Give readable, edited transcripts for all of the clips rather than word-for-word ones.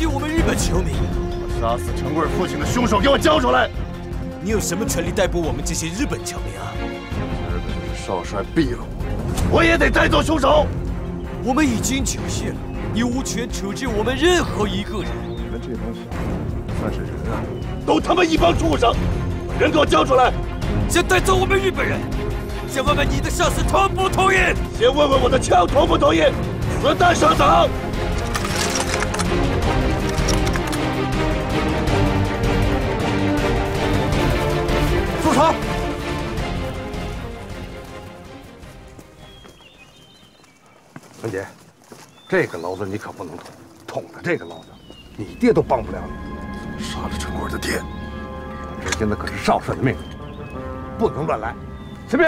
击我们日本球迷！把杀死陈贵父亲的凶手给我交出来！你有什么权利逮捕我们这些日本球迷啊？日本的少帅毙了我，我也得带走凶手！我们已经缴械了，你无权处置我们任何一个人。你们这帮小子算是人啊？都他妈一帮畜生！把人给我交出来！想带走我们日本人？ 先问问你的上司同不同意？先问问我的枪同不同意？滚蛋，上长！住手！文杰，这个篓子你可不能捅，捅的这个篓子，你爹都帮不了你。杀了陈贵的爹，这现在可是少帅的命令，不能乱来。秦明。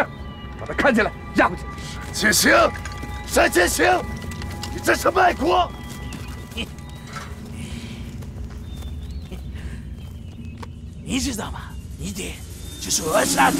把他看起来，押回去。沈千行，沈千行，你这是卖国！你知道吗？你爹就是我杀的。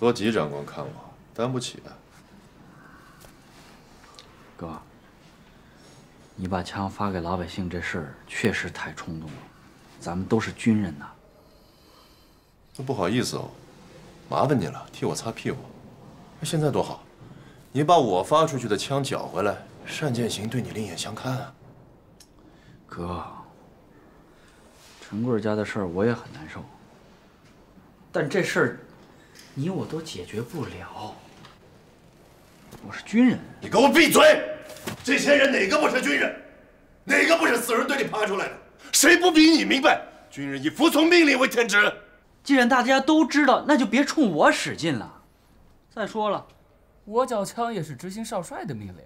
多吉长官看我担不起啊！哥，你把枪发给老百姓这事儿确实太冲动了，咱们都是军人呐。那不好意思哦，麻烦你了，替我擦屁股。现在多好，你把我发出去的枪缴回来，单剑行对你另眼相看啊。哥，陈贵家的事儿我也很难受，但这事儿。 你我都解决不了。我是军人，你给我闭嘴！这些人哪个不是军人？哪个不是死人堆里爬出来的？谁不比你明白？军人以服从命令为天职。既然大家都知道，那就别冲我使劲了。再说了，我缴枪也是执行少帅的命令。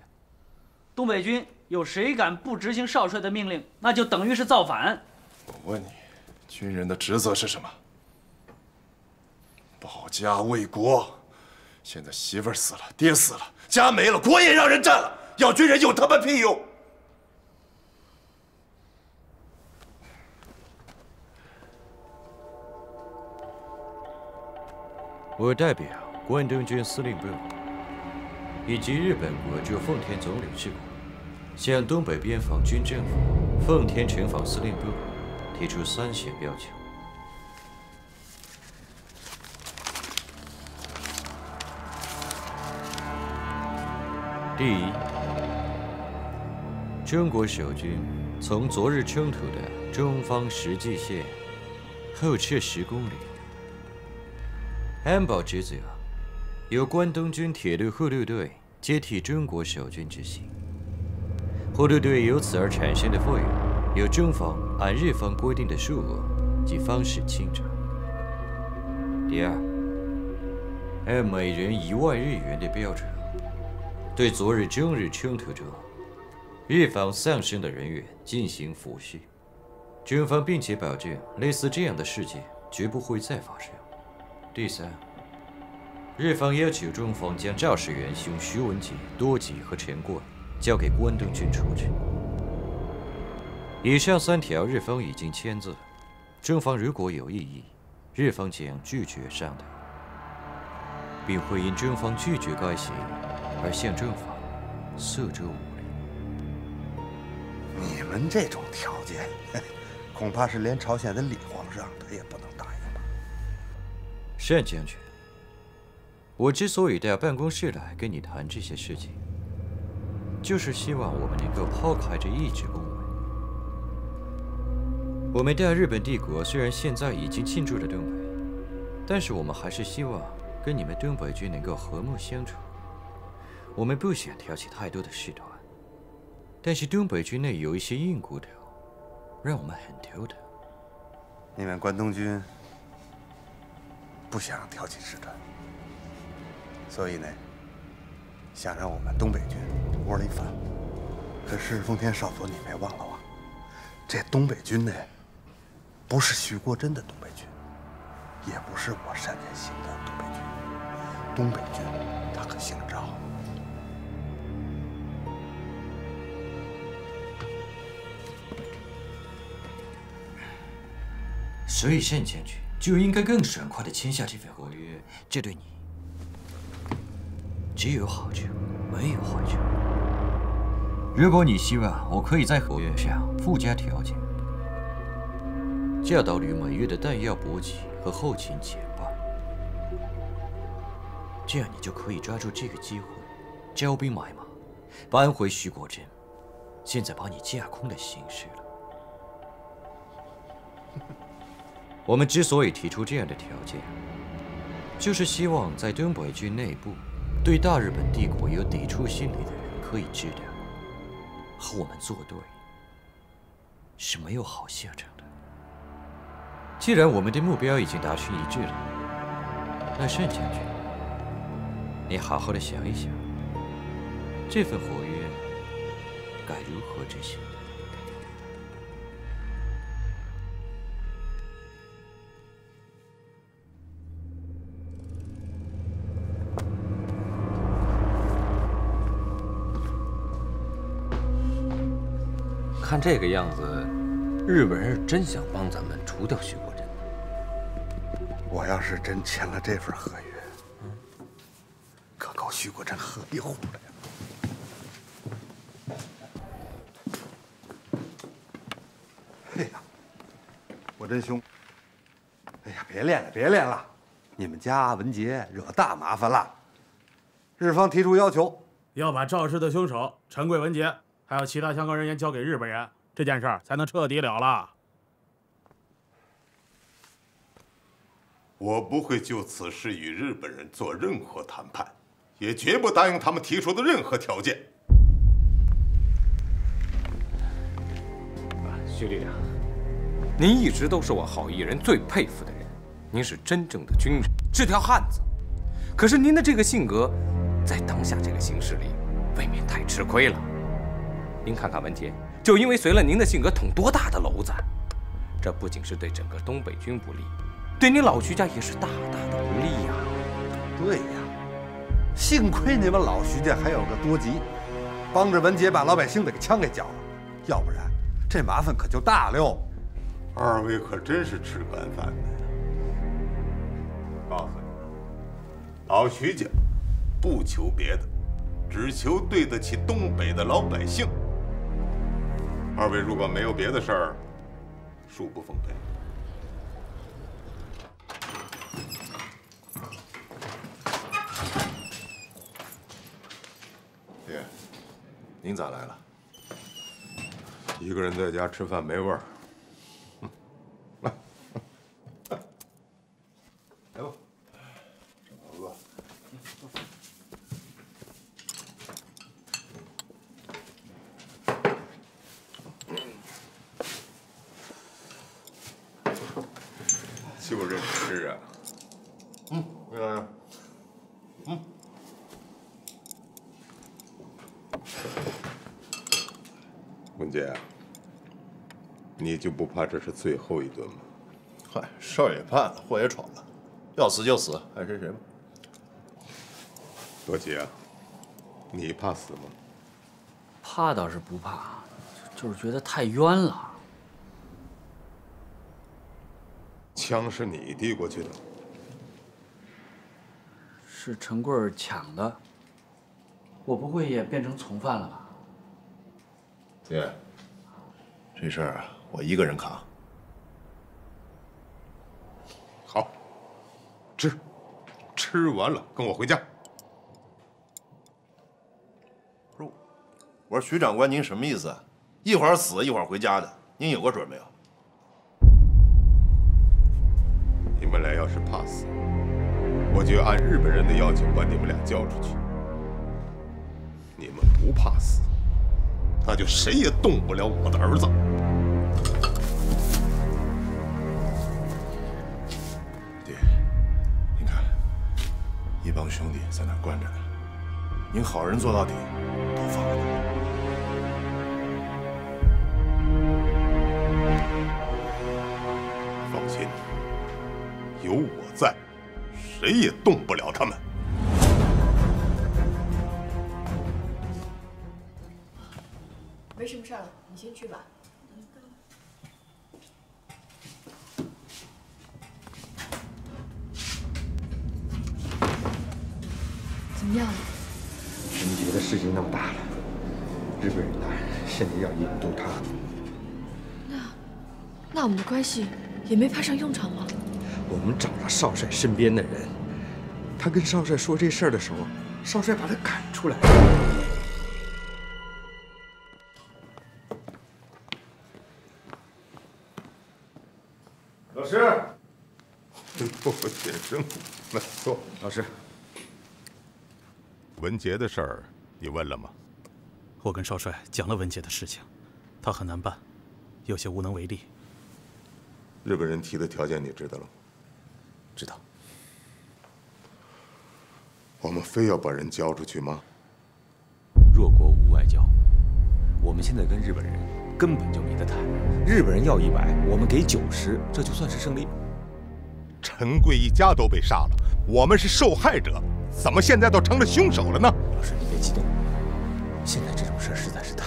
东北军有谁敢不执行少帅的命令，那就等于是造反。我问你，军人的职责是什么？ 保家卫国，现在媳妇儿死了，爹死了，家没了，国也让人占了，要军人有他妈屁用！我代表关东军司令部以及日本国驻奉天总领事馆，向东北边防军政府奉天城防司令部提出三项要求。 第一，中国守军从昨日冲突的中方石际线后撤10公里。安保职责由关东军铁路护卫队接替中国守军执行。护卫队由此而产生的费用，由中方按日方规定的数额及方式清偿。第二，按每人1万日元的标准。 对昨日中日冲突中日方丧生的人员进行抚恤，中方并且保证类似这样的事件绝不会再发生。第三，日方要求中方将肇事元凶徐文杰、多吉和陈贵交给关东军处置。以上3条日方已经签字，中方如果有异议，日方将拒绝商讨，并会因中方拒绝该协议。 而向政府诉诸武力。你们这种条件，恐怕是连朝鲜的李皇上他也不能答应吧？单将军，我之所以到办公室来跟你谈这些事情，就是希望我们能够抛开这一纸公文。我们大日本帝国虽然现在已经进驻了东北，但是我们还是希望跟你们东北军能够和睦相处。 我们不想挑起太多的事端，但是东北军内有一些硬骨头，让我们很头疼。你们关东军不想挑起事端，所以呢，想让我们东北军窝里反。可是丰田少佐，你别忘了啊，这东北军呢，不是徐国珍的东北军，也不是我单田行的东北军，东北军他可姓赵。 所以单前去就应该更爽快地签下这份合约，这对你只有好处，没有坏处。如果你希望，我可以在合约上附加条件，教导你每月的弹药补给和后勤简报，这样你就可以抓住这个机会，招兵买马，扳回徐国珍现在把你架空的形势了。 我们之所以提出这样的条件，就是希望在东北军内部对大日本帝国有抵触心理的人可以知道，和我们作对是没有好下场的。既然我们的目标已经达成一致了，那单将军，你好好的想一想，这份合约该如何执行？ 看这个样子，日本人是真想帮咱们除掉徐国珍。我要是真签了这份合约，可够徐国珍喝一壶了呀！哎呀，我真凶！哎呀，别练了，别练了！你们家文杰惹大麻烦了。日方提出要求，要把肇事的凶手陈贵文杰。 还有其他相关人员交给日本人，这件事儿才能彻底了了。我不会就此事与日本人做任何谈判，也绝不答应他们提出的任何条件。啊，徐旅长，您一直都是我好意人最佩服的人，您是真正的军人，是条汉子。可是您的这个性格，在当下这个形势里，未免太吃亏了。 您看看文杰，就因为随了您的性格捅多大的娄子，这不仅是对整个东北军不利，对您老徐家也是大大的不利呀。对呀，幸亏你们老徐家还有个多吉，帮着文杰把老百姓的枪给缴了，要不然这麻烦可就大了。二位可真是吃干饭的呀！告诉你们，老徐家不求别的，只求对得起东北的老百姓。 二位如果没有别的事儿，恕不奉陪。爹，您咋来了？一个人在家吃饭没味儿。来，来吧，小猴子。 就是吃啊，魏老师，文杰，你就不怕这是最后一顿吗？嗨，事儿也办了，祸也闯了，要死就死，爱谁谁吧。多吉啊，你怕死吗？怕倒是不怕，就是觉得太冤了。 枪是你递过去的，是陈贵儿抢的。我不会也变成从犯了吧？爹，这事儿啊，我一个人扛。好，吃完了跟我回家。不是，我说徐长官，您什么意思啊？一会儿死一会儿回家的，您有个准没有？ 你们俩要是怕死，我就按日本人的要求把你们俩交出去。你们不怕死，那就谁也动不了我的儿子。爹，你看，一帮兄弟在那儿关着呢，您好人做到底，都放了吧。 放心，有我在，谁也动不了他们。没什么事儿了，你先去吧。怎么样？我们觉得事情闹大了，日本人呐，现在要引渡他。那我们的关系？ 也没派上用场吗？我们找了少帅身边的人，他跟少帅说这事儿的时候，少帅把他赶出来。老师，我简直难受。老师，文杰的事儿你问了吗？我跟少帅讲了文杰的事情，他很难办，有些无能为力。 日本人提的条件你知道了吗？知道。我们非要把人交出去吗？弱国无外交，我们现在跟日本人根本就没得谈。日本人要100，我们给90，这就算是胜利。陈贵一家都被杀了，我们是受害者，怎么现在都成了凶手了呢？老师，你别激动，现在这种事实在是太……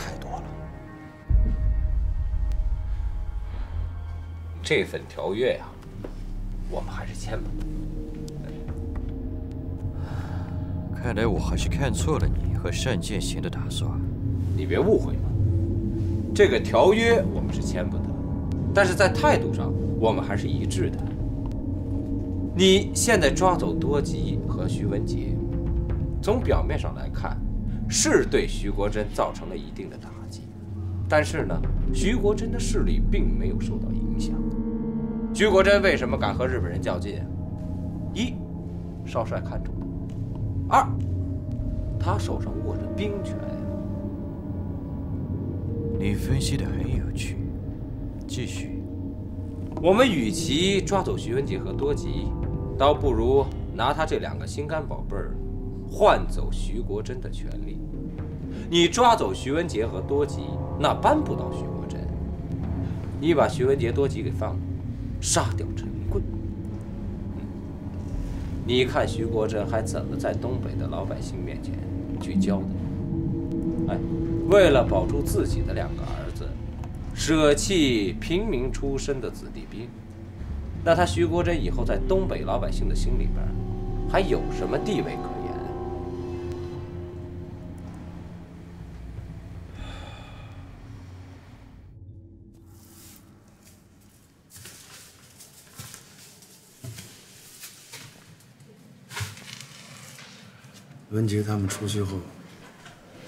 这份条约呀，我们还是签吧。看来我还是看错了你和单剑行的打算。你别误会嘛，这个条约我们是签不得，但是在态度上我们还是一致的。你现在抓走多吉和徐文杰，从表面上来看，是对徐国珍造成了一定的打击，但是呢，徐国珍的势力并没有受到影响。 徐国珍为什么敢和日本人较劲啊？一，少帅看中了；二，他手上握着兵权呀。你分析的很有趣，继续。我们与其抓走徐文杰和多吉，倒不如拿他这2个心肝宝贝儿，换走徐国珍的权利。你抓走徐文杰和多吉，那扳不倒徐国珍；你把徐文杰、多吉给放了。 杀掉陈贵，你看徐国珍还怎么在东北的老百姓面前去交代？哎，为了保住自己的2个儿子，舍弃平民出身的子弟兵，那他徐国珍以后在东北老百姓的心里边还有什么地位可言？文杰他们出去后，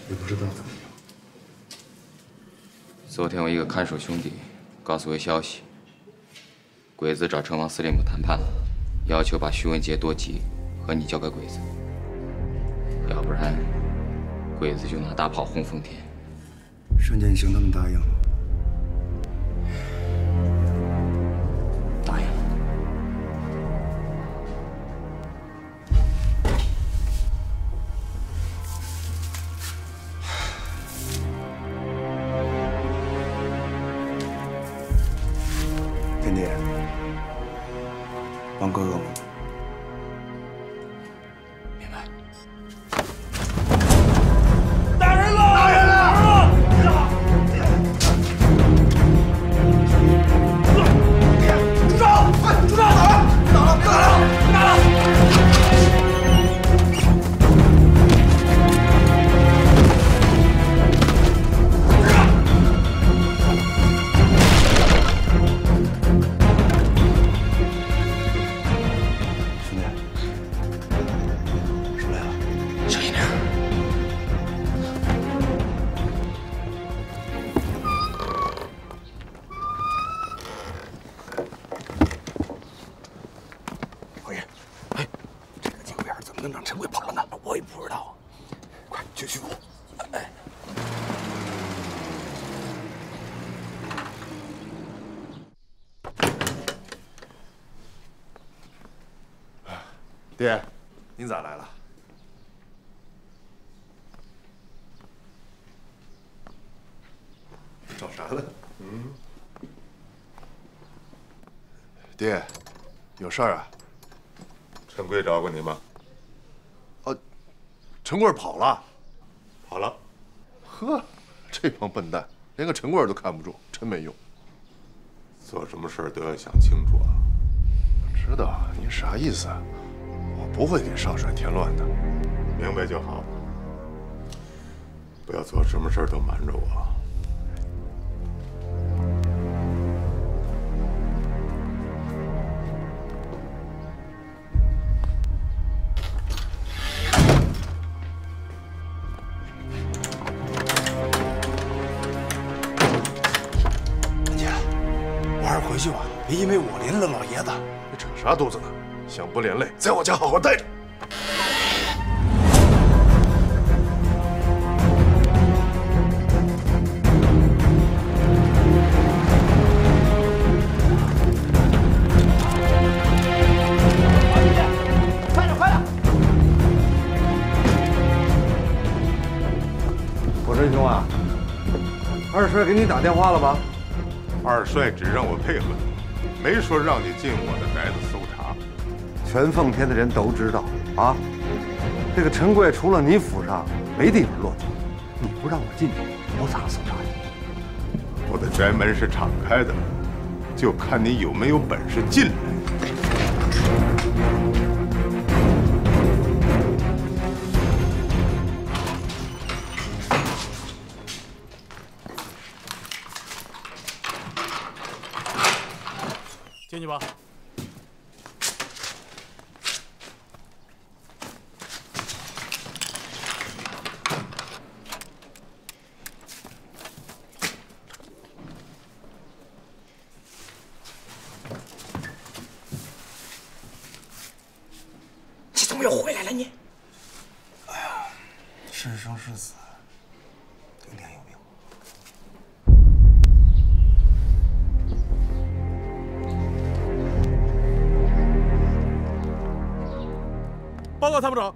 也不知道怎么样。昨天我一个看守兄弟告诉我消息，鬼子找城防司令部谈判了，要求把徐文杰、多吉和你交给鬼子，要不然鬼子就拿大炮轰奉天。单剑行他们答应了。 爹，您咋来了？了。嗯。爹，有事儿啊？陈贵找过你吗？哦，陈贵跑了。跑了。呵，这帮笨蛋连个陈贵都看不住，真没用。做什么事都要想清楚啊。我知道您啥意思，我不会给上帅添乱的。明白就好。 不要做什么事儿都瞒着我。文姐，我还是回去吧，别因为我连累老爷子。你扯啥犊子呢？想不连累，在我家好好待着。 二帅给你打电话了吧？二帅只让我配合你，没说让你进我的宅子搜查。全奉天的人都知道啊，这个陈贵除了你府上没地方落脚。你不让我进去，我咋搜查你？我的宅门是敞开的，就看你有没有本事进来。 进去吧。你怎么又回来了你？哎呀，是生是死，顶天有命。 报告参谋长，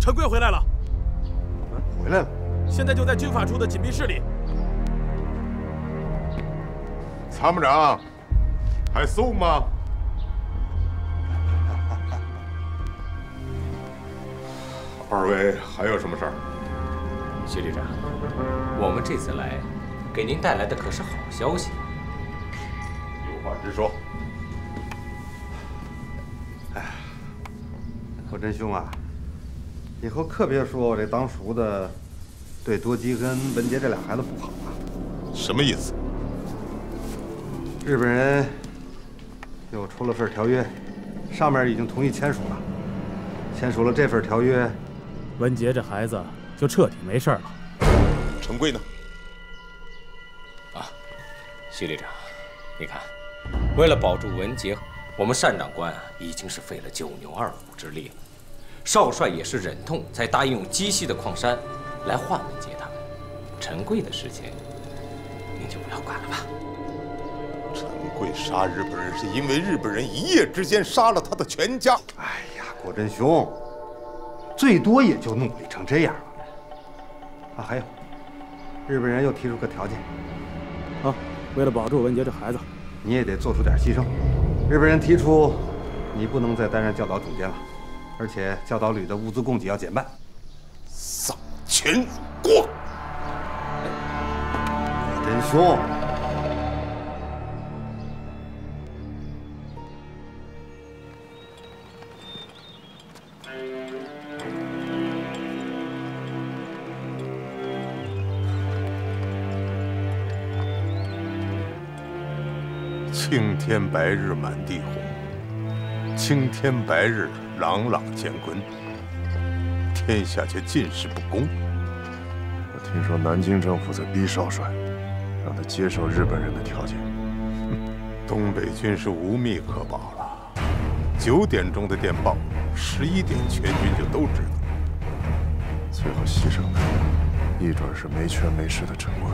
陈贵回来了。回来了，现在就在军法处的紧闭室里。参谋长，还送吗？二位还有什么事儿？徐旅长，我们这次来，给您带来的可是好消息。有话直说。 我真凶啊！以后可别说我这当叔的对多吉跟文杰这俩孩子不好啊。什么意思？日本人又出了份条约，上面已经同意签署了。签署了这份条约，文杰这孩子就彻底没事了。陈贵呢？啊，徐旅长，你看，为了保住文杰。 我们单长官啊，已经是费了九牛二虎之力了。少帅也是忍痛才答应用鸡西的矿山来换文杰他们。陈贵的事情，您就不要管了吧。陈贵杀日本人是因为日本人一夜之间杀了他的全家。哎呀，果真兄，最多也就弄鬼成这样了。啊，还有，日本人又提出个条件，啊，为了保住文杰这孩子，你也得做出点牺牲。 日本人提出，你不能再担任教导总监了，而且教导旅的物资供给要减半。丧权辱国！你真凶！青天白日满地红，青天白日朗朗乾坤。天下却尽是不公。我听说南京政府在逼少帅，让他接受日本人的条件。东北军是无密可保了。9点钟的电报，11点全军就都知道。最后牺牲的，一准是没权没势的陈贵。